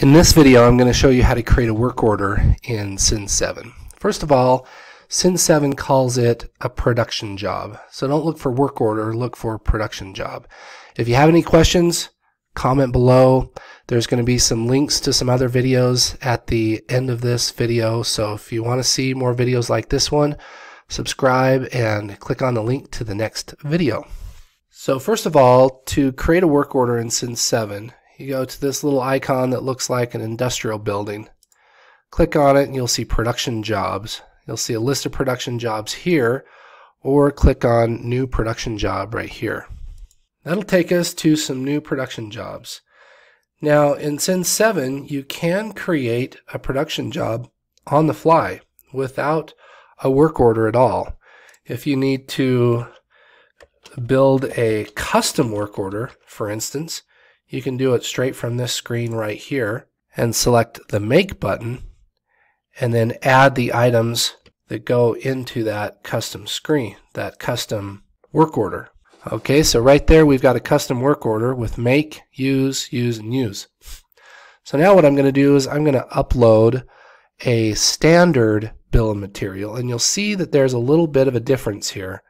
In this video, I'm going to show you how to create a work order in Cin7. First of all, Cin7 calls it a production job. So don't look for work order, look for production job. If you have any questions, comment below. There's going to be some links to some other videos at the end of this video. So if you want to see more videos like this one, subscribe and click on the link to the next video. So first of all, to create a work order in Cin7, you go to this little icon that looks like an industrial building. Click on it and you'll see production jobs. You'll see a list of production jobs here, or click on new production job right here. That'll take us to some new production jobs. Now in Cin7, you can create a production job on the fly without a work order at all. If you need to build a custom work order, for instance, you can do it straight from this screen right here and select the Make button and then add the items that go into that custom screen, that custom work order. Okay, so right there we've got a custom work order with Make, Use, and Use. So now what I'm going to do is I'm going to upload a standard bill of material, and you'll see that there's a little bit of a difference here.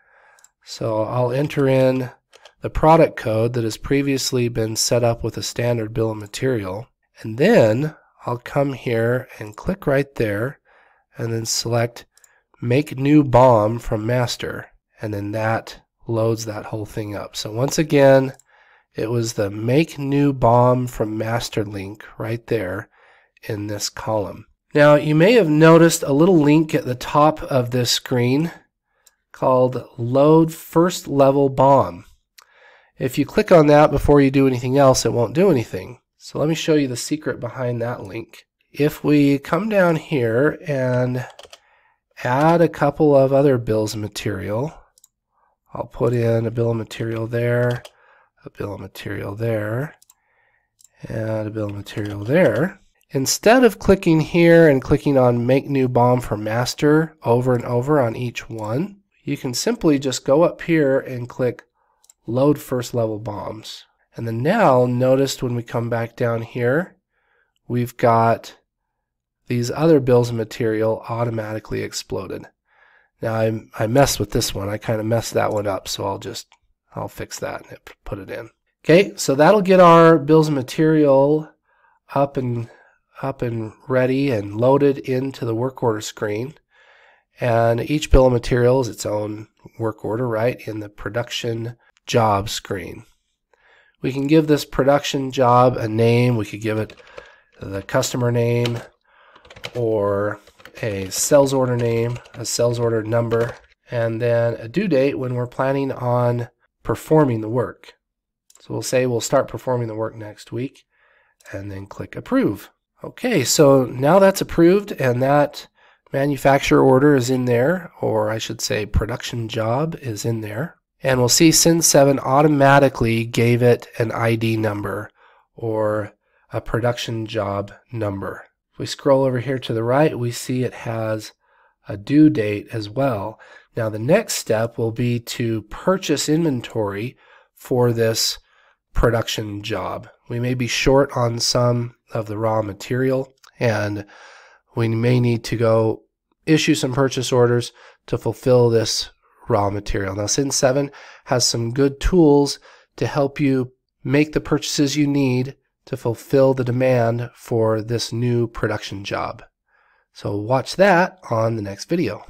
So I'll enter in the product code that has previously been set up with a standard bill of material, and then I'll come here and click right there and then select Make New BOM from Master, and then that loads that whole thing up. So once again, it was the Make New BOM from Master link right there in this column. Now you may have noticed a little link at the top of this screen called Load First Level BOM. If you click on that before you do anything else, it won't do anything. So let me show you the secret behind that link. If we come down here and add a couple of other bills of material, I'll put in a bill of material there, a bill of material there, and a bill of material there. Instead of clicking here and clicking on Make New BOM for Master over and over on each one, you can simply just go up here and click Load First Level BOMs. And then now notice when we come back down here, we've got these other bills of material automatically exploded. Now I messed with this one. I kind of messed that one up, so I'll fix that and put it in. Okay, so that'll get our bills of material up and ready and loaded into the work order screen. And each bill of material is its own work order, right, in the production job screen. We can give this production job a name. We could give it the customer name or a sales order name, a sales order number, and then a due date when we're planning on performing the work. So we'll say we'll start performing the work next week and then click Approve. Okay, so now that's approved and that manufacturer order is in there, or I should say production job is in there. And we'll see Cin7 automatically gave it an ID number or a production job number. If we scroll over here to the right, we see it has a due date as well. Now the next step will be to purchase inventory for this production job. We may be short on some of the raw material and we may need to go issue some purchase orders to fulfill this raw material. Now Cin7 has some good tools to help you make the purchases you need to fulfill the demand for this new production job. So watch that on the next video.